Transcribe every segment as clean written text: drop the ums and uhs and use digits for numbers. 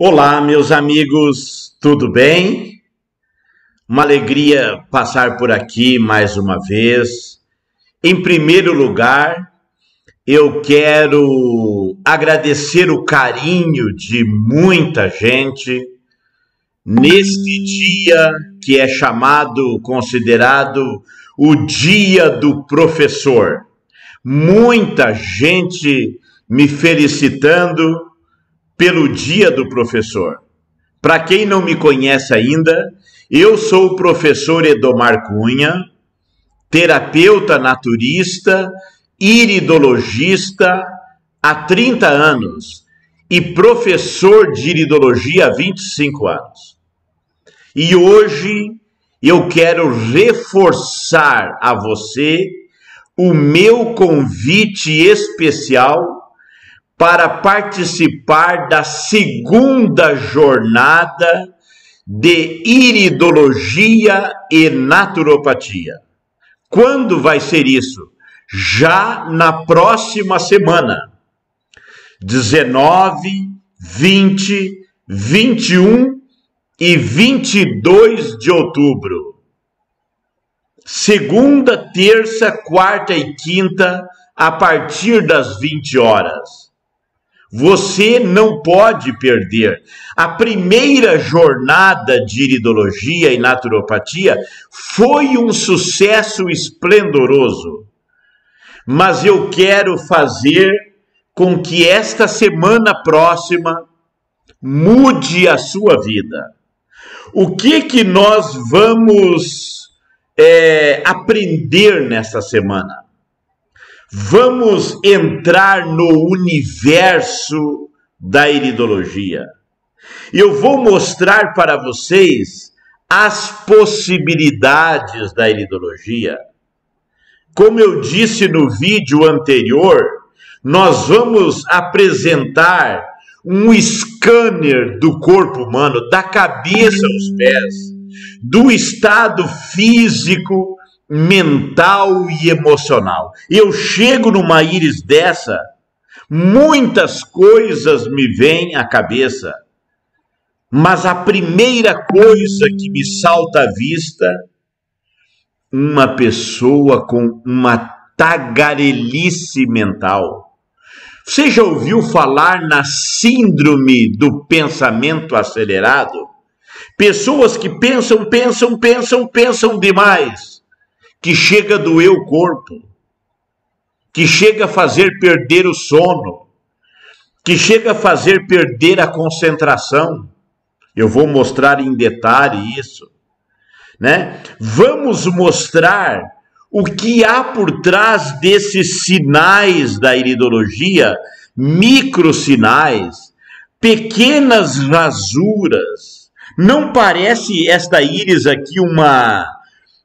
Olá, meus amigos, tudo bem? Uma alegria passar por aqui mais uma vez. Em primeiro lugar, eu quero agradecer o carinho de muita gente neste dia que é chamado, considerado o Dia do Professor. Muita gente me felicitando pelo Dia do Professor. Para quem não me conhece ainda, eu sou o professor Edomar Cunha, terapeuta naturista, iridologista há 30 anos e professor de iridologia há 25 anos. E hoje eu quero reforçar a você o meu convite especial para participar da segunda jornada de iridologia e naturopatia. Quando vai ser isso? Já na próxima semana, 19, 20, 21 e 22 de outubro. Segunda, terça, quarta e quinta, a partir das 20 horas. Você não pode perder. A primeira jornada de iridologia e naturopatia foi um sucesso esplendoroso. Mas eu quero fazer com que esta semana próxima mude a sua vida. O que nós vamos aprender nessa semana? Vamos entrar no universo da iridologia. Eu vou mostrar para vocês as possibilidades da iridologia. Como eu disse no vídeo anterior, nós vamos apresentar um scanner do corpo humano, da cabeça aos pés, do estado físico, mental e emocional. Eu chego numa íris dessa, muitas coisas me vêm à cabeça, mas a primeira coisa que me salta à vista, uma pessoa com uma tagarelice mental. Você já ouviu falar na síndrome do pensamento acelerado? Pessoas que pensam demais, que chega a doer o corpo, que chega a fazer perder o sono, que chega a fazer perder a concentração. Eu vou mostrar em detalhe isso, né? Vamos mostrar o que há por trás desses sinais da iridologia, microsinais, pequenas rasuras. Não parece esta íris aqui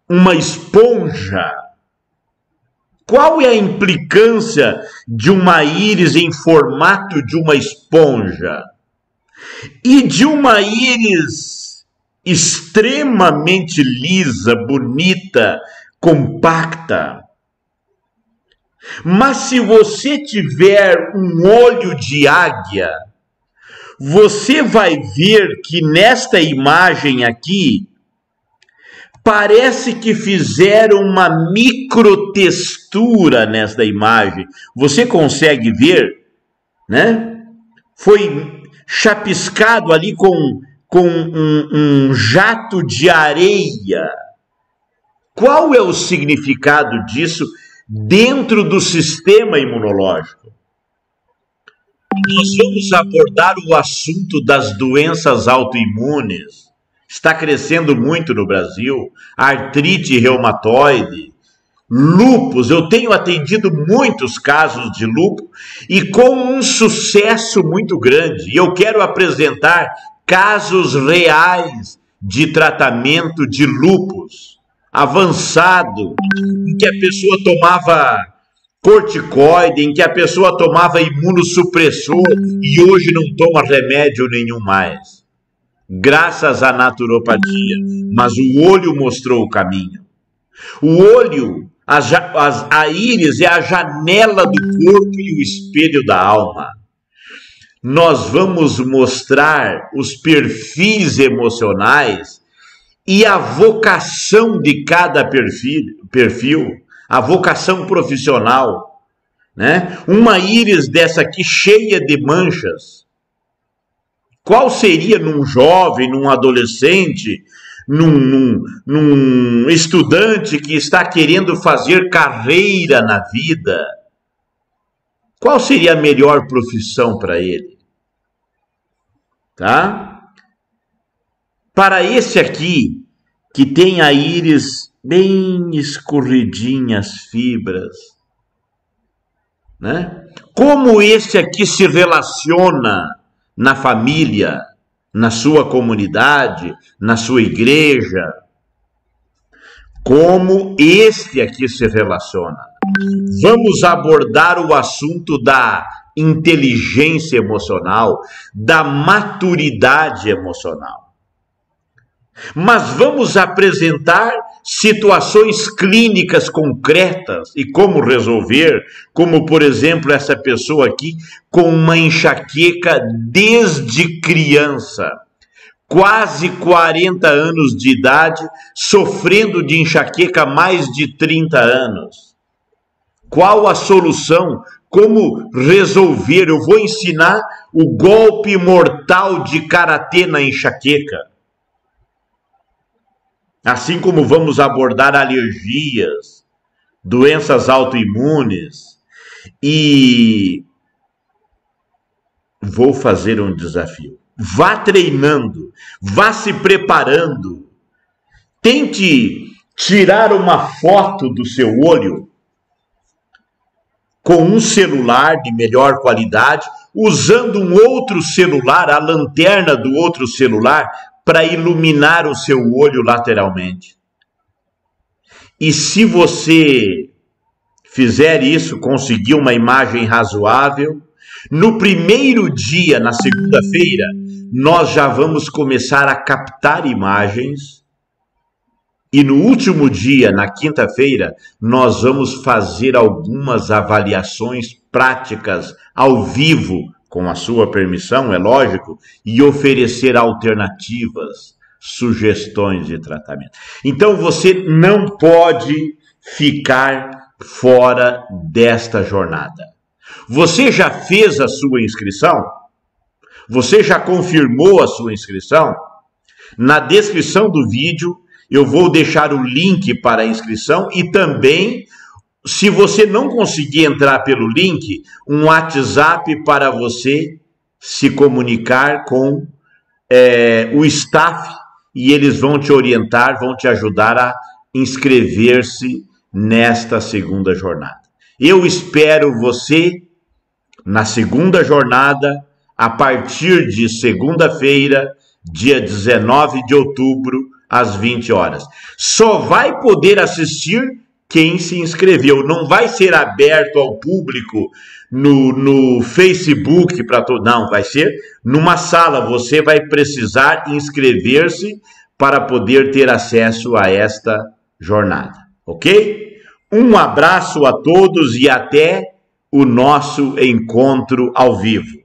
uma esponja? Qual é a implicância de uma íris em formato de uma esponja? E de uma íris extremamente lisa, bonita, compacta? Mas se você tiver um olho de águia, você vai ver que nesta imagem aqui, parece que fizeram uma microtextura nesta imagem. Você consegue ver, né? Foi chapiscado ali com um jato de areia. Qual é o significado disso dentro do sistema imunológico? Nós vamos abordar o assunto das doenças autoimunes. Está crescendo muito no Brasil, artrite reumatoide, lúpus. Eu tenho atendido muitos casos de lúpus e com um sucesso muito grande. E eu quero apresentar casos reais de tratamento de lúpus avançado, em que a pessoa tomava corticoide, em que a pessoa tomava imunossupressor e hoje não toma remédio nenhum mais, graças à naturopatia. Mas o olho mostrou o caminho. O olho, a íris é a janela do corpo e o espelho da alma. nós vamos mostrar os perfis emocionais e a vocação de cada perfil, a vocação profissional, né? Uma íris dessa aqui cheia de manchas, qual seria num jovem, num adolescente, num estudante que está querendo fazer carreira na vida? Qual seria a melhor profissão para ele? Tá? Para esse aqui, que tem a íris bem escorridinha, as fibras, né? Como esse aqui se relaciona na família, na sua comunidade, na sua igreja? Como este aqui se relaciona? Vamos abordar o assunto da inteligência emocional, da maturidade emocional. Mas vamos apresentar situações clínicas concretas e como resolver, como por exemplo essa pessoa aqui com uma enxaqueca desde criança. Quase 40 anos de idade, sofrendo de enxaqueca há mais de 30 anos. Qual a solução? Como resolver? Eu vou ensinar o golpe mortal de karatê na enxaqueca. Assim como vamos abordar alergias, doenças autoimunes. E vou fazer um desafio. Vá treinando, vá se preparando, tente tirar uma foto do seu olho com um celular de melhor qualidade, usando um outro celular, a lanterna do outro celular, para iluminar o seu olho lateralmente. E se você fizer isso, conseguir uma imagem razoável, no primeiro dia, na segunda-feira, nós já vamos começar a captar imagens e no último dia, na quinta-feira, nós vamos fazer algumas avaliações práticas ao vivo, com a sua permissão, é lógico, e oferecer alternativas, sugestões de tratamento. Então você não pode ficar fora desta jornada. Você já fez a sua inscrição? Você já confirmou a sua inscrição? Na descrição do vídeo eu vou deixar o link para a inscrição e também, se você não conseguir entrar pelo link, um WhatsApp para você se comunicar com o staff e eles vão te orientar, vão te ajudar a inscrever-se nesta segunda jornada. Eu espero você na segunda jornada, a partir de segunda-feira, dia 19 de outubro, às 20 horas. Só vai poder assistir quem se inscreveu. Não vai ser aberto ao público no Facebook para todo. Não, vai ser numa sala. Você vai precisar inscrever-se para poder ter acesso a esta jornada, ok? Um abraço a todos e até o nosso encontro ao vivo.